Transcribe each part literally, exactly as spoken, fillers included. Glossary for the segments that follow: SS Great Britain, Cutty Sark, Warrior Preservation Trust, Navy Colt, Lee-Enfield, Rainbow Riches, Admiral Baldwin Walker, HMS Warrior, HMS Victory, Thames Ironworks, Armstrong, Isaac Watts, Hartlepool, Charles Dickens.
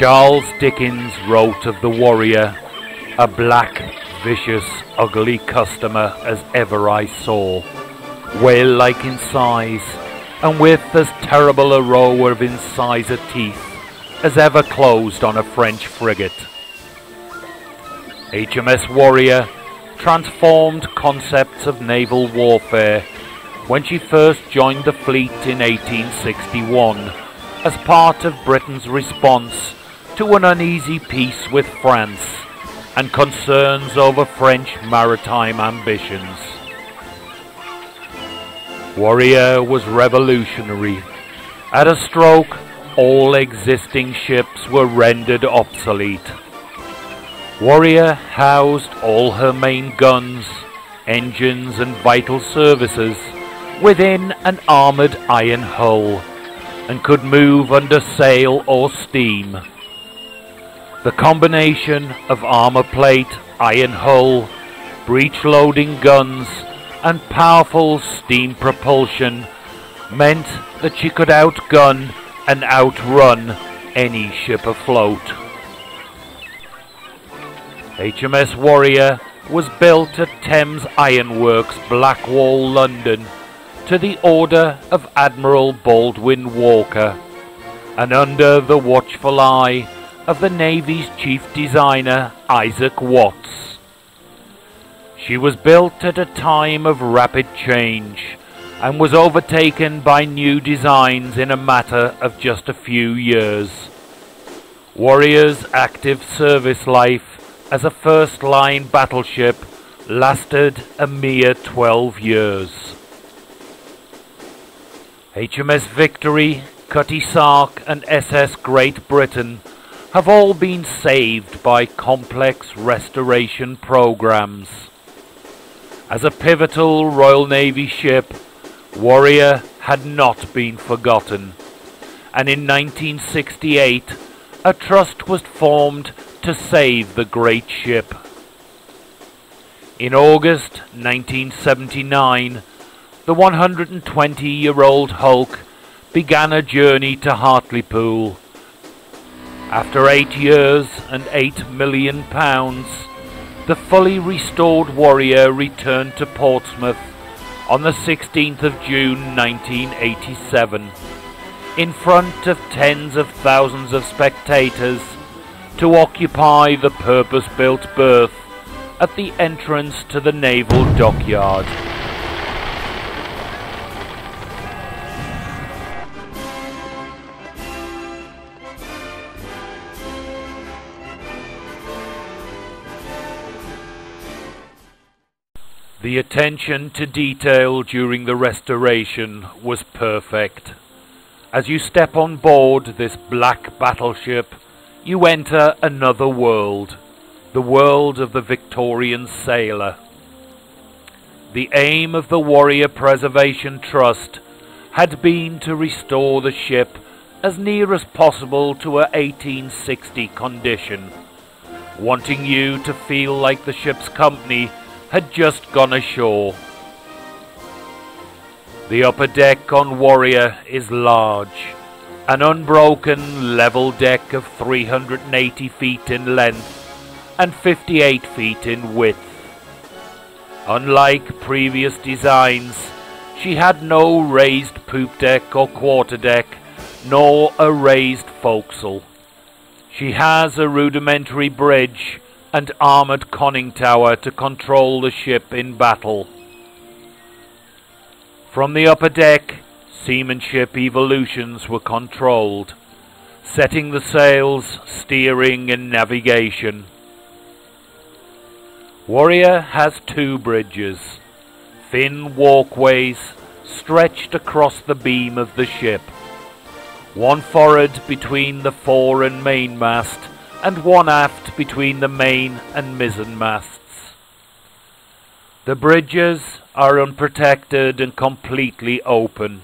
Charles Dickens wrote of the Warrior, "A black, vicious, ugly customer as ever I saw, whale like in size, and with as terrible a row of incisor teeth as ever closed on a French frigate." H M S Warrior transformed concepts of naval warfare when she first joined the fleet in eighteen sixty-one as part of Britain's response to an uneasy peace with France and concerns over French maritime ambitions. Warrior was revolutionary. At a stroke, all existing ships were rendered obsolete. Warrior housed all her main guns, engines and vital services within an armoured iron hull, and could move under sail or steam. The combination of armour plate, iron hull, breech-loading guns and powerful steam propulsion meant that she could outgun and outrun any ship afloat. H M S Warrior was built at Thames Ironworks, Blackwall, London, to the order of Admiral Baldwin Walker, and under the watchful eye of the Navy's chief designer, Isaac Watts. She was built at a time of rapid change and was overtaken by new designs in a matter of just a few years. Warrior's active service life as a first-line battleship lasted a mere twelve years. H M S Victory, Cutty Sark and S S Great Britain have all been saved by complex restoration programs. As a pivotal Royal Navy ship, Warrior had not been forgotten, and in nineteen sixty-eight a trust was formed to save the great ship. In August nineteen seventy-nine, the one hundred twenty-year-old hulk began a journey to Hartlepool. After eight years and eight million pounds, the fully restored Warrior returned to Portsmouth on the sixteenth of June nineteen eighty-seven, in front of tens of thousands of spectators, to occupy the purpose-built berth at the entrance to the naval dockyard. The attention to detail during the restoration was perfect. As you step on board this black battleship, you enter another world, the world of the Victorian sailor. The aim of the Warrior Preservation Trust had been to restore the ship as near as possible to her eighteen sixty condition, wanting you to feel like the ship's company had just gone ashore. The upper deck on Warrior is large, an unbroken level deck of three hundred eighty feet in length and fifty-eight feet in width. Unlike previous designs, she had no raised poop deck or quarter deck, nor a raised forecastle. She has a rudimentary bridge and armoured conning tower to control the ship in battle. From the upper deck, seamanship evolutions were controlled, setting the sails, steering and navigation. Warrior has two bridges, thin walkways stretched across the beam of the ship, one forward between the fore and mainmast, and one aft between the main and mizzen masts. The bridges are unprotected and completely open.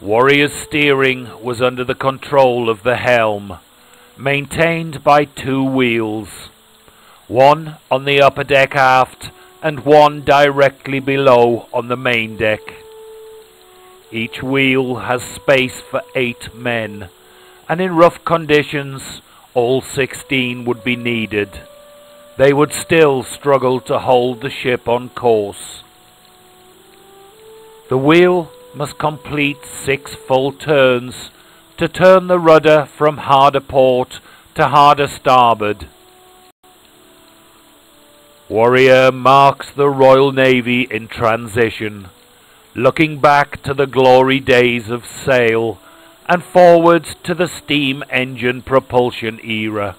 Warrior's steering was under the control of the helm, maintained by two wheels, one on the upper deck aft and one directly below on the main deck. Each wheel has space for eight men, and in rough conditions all sixteen would be needed. They would still struggle to hold the ship on course. The wheel must complete six full turns to turn the rudder from harder port to harder starboard. Warrior marks the Royal Navy in transition, looking back to the glory days of sail and forwards to the steam engine propulsion era.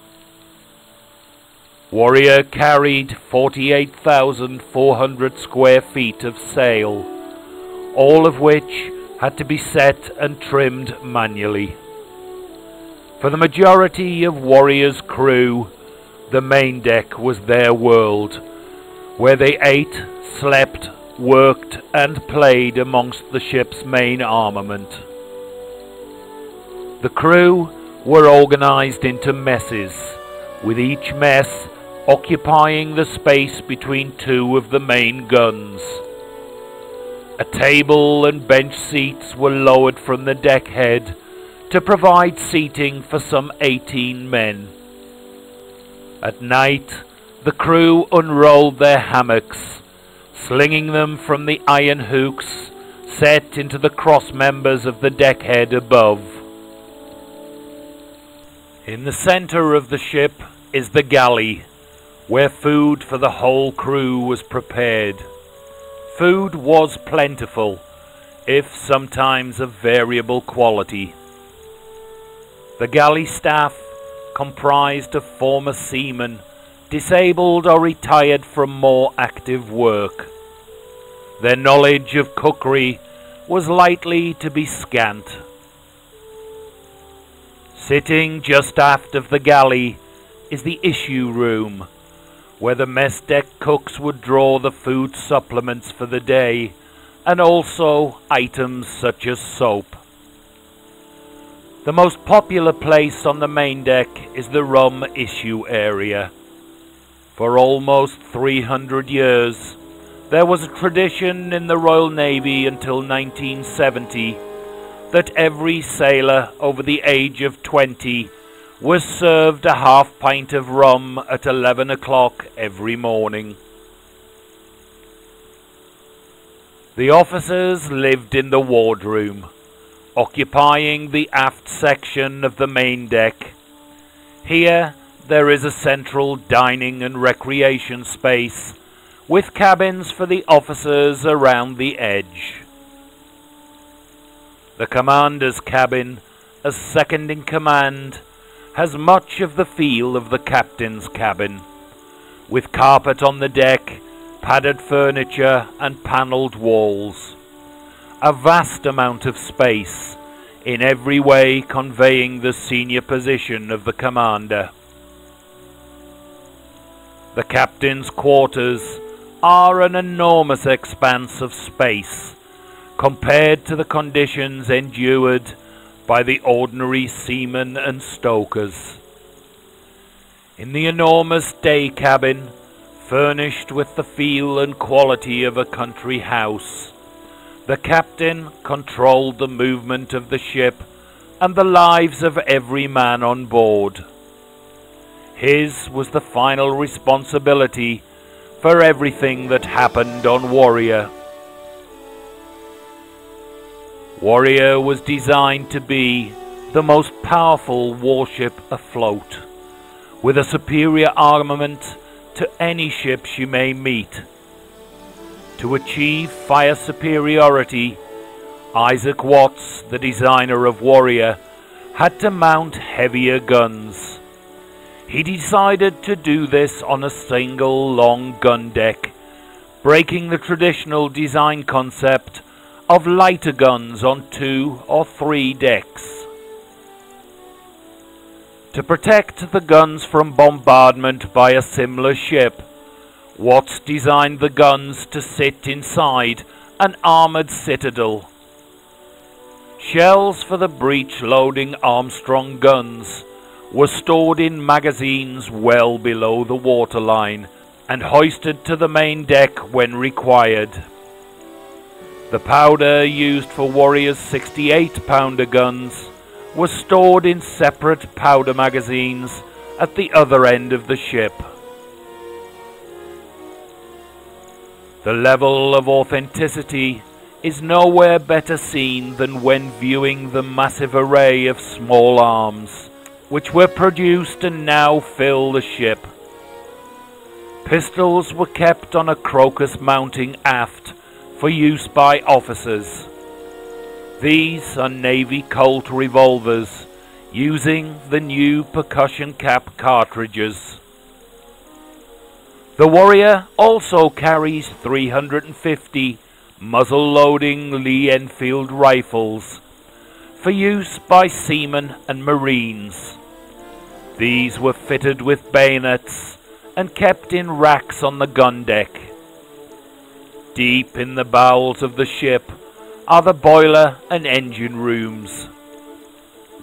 Warrior carried forty-eight thousand four hundred square feet of sail, all of which had to be set and trimmed manually. For the majority of Warrior's crew, the main deck was their world, where they ate, slept, worked and played amongst the ship's main armament. The crew were organized into messes, with each mess occupying the space between two of the main guns. A table and bench seats were lowered from the deck head to provide seating for some eighteen men. At night, the crew unrolled their hammocks, slinging them from the iron hooks set into the cross members of the deck head above. In the centre of the ship is the galley, where food for the whole crew was prepared. Food was plentiful, if sometimes of variable quality. The galley staff, comprised of former seamen, disabled or retired from more active work. Their knowledge of cookery was likely to be scant. Sitting just aft of the galley is the issue room, where the mess deck cooks would draw the food supplements for the day and also items such as soap. The most popular place on the main deck is the rum issue area. For almost three hundred years, there was a tradition in the Royal Navy until nineteen seventy that every sailor over the age of twenty was served a half pint of rum at eleven o'clock every morning. The officers lived in the wardroom, occupying the aft section of the main deck. Here, there is a central dining and recreation space with cabins for the officers around the edge. The commander's cabin, as second in command, has much of the feel of the captain's cabin, with carpet on the deck, padded furniture and panelled walls. A vast amount of space, in every way conveying the senior position of the commander. The captain's quarters are an enormous expanse of space compared to the conditions endured by the ordinary seamen and stokers. In the enormous day cabin, furnished with the feel and quality of a country house, the captain controlled the movement of the ship and the lives of every man on board. His was the final responsibility for everything that happened on Warrior. Warrior was designed to be the most powerful warship afloat, with a superior armament to any ship she may meet. To achieve fire superiority, Isaac Watts, the designer of Warrior, had to mount heavier guns. He decided to do this on a single long gun deck, breaking the traditional design concept of lighter guns on two or three decks. To protect the guns from bombardment by a similar ship, Watts designed the guns to sit inside an armoured citadel. Shells for the breech-loading Armstrong guns were stored in magazines well below the waterline and hoisted to the main deck when required. The powder used for Warrior's sixty-eight pounder guns were stored in separate powder magazines at the other end of the ship. The level of authenticity is nowhere better seen than when viewing the massive array of small arms which were produced and now fill the ship. Pistols were kept on a crocus mounting aft for use by officers. These are Navy Colt revolvers using the new percussion cap cartridges. The Warrior also carries three hundred fifty muzzle-loading Lee-Enfield rifles for use by seamen and marines. These were fitted with bayonets and kept in racks on the gun deck. Deep in the bowels of the ship are the boiler and engine rooms.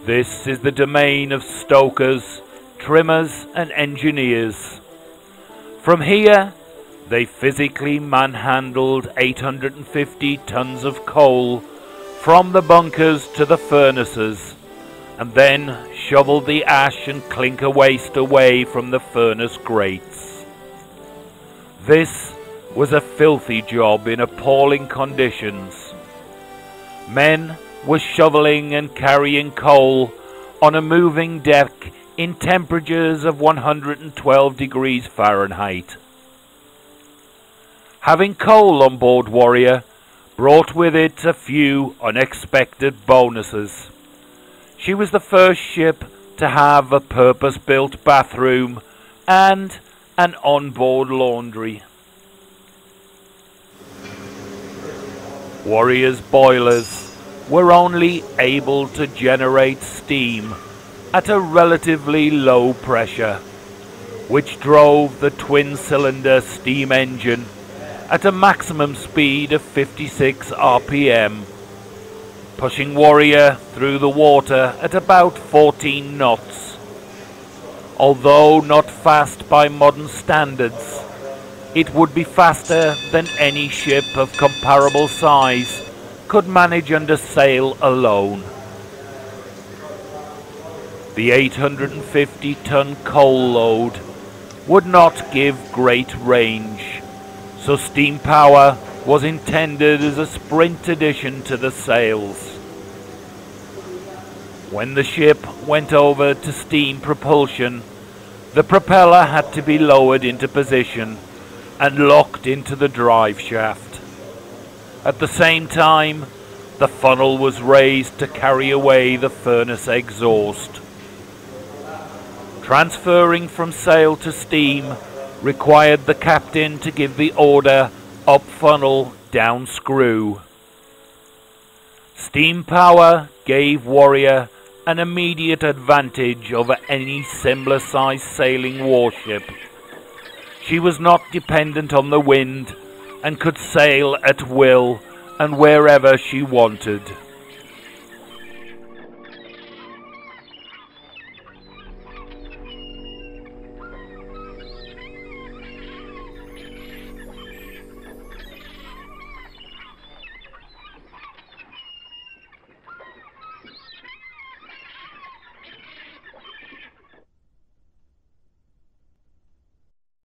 This is the domain of stokers, trimmers and engineers. From here they physically manhandled eight hundred fifty tons of coal from the bunkers to the furnaces, and then shoveled the ash and clinker waste away from the furnace grates. This was a filthy job in appalling conditions. Men were shoveling and carrying coal on a moving deck in temperatures of one hundred twelve degrees Fahrenheit. Having coal on board Warrior brought with it a few unexpected bonuses. She was the first ship to have a purpose-built bathroom and an on-board laundry. Warrior's boilers were only able to generate steam at a relatively low pressure, which drove the twin-cylinder steam engine at a maximum speed of fifty-six R P M, pushing Warrior through the water at about fourteen knots. Although not fast by modern standards, it would be faster than any ship of comparable size could manage under sail alone. The eight hundred fifty ton coal load would not give great range, so steam power was intended as a sprint addition to the sails. When the ship went over to steam propulsion, the propeller had to be lowered into position and locked into the drive shaft. At the same time, the funnel was raised to carry away the furnace exhaust. Transferring from sail to steam required the captain to give the order, up funnel, down screw. Steam power gave Warrior an immediate advantage over any similar sized sailing warship. She was not dependent on the wind and could sail at will and wherever she wanted.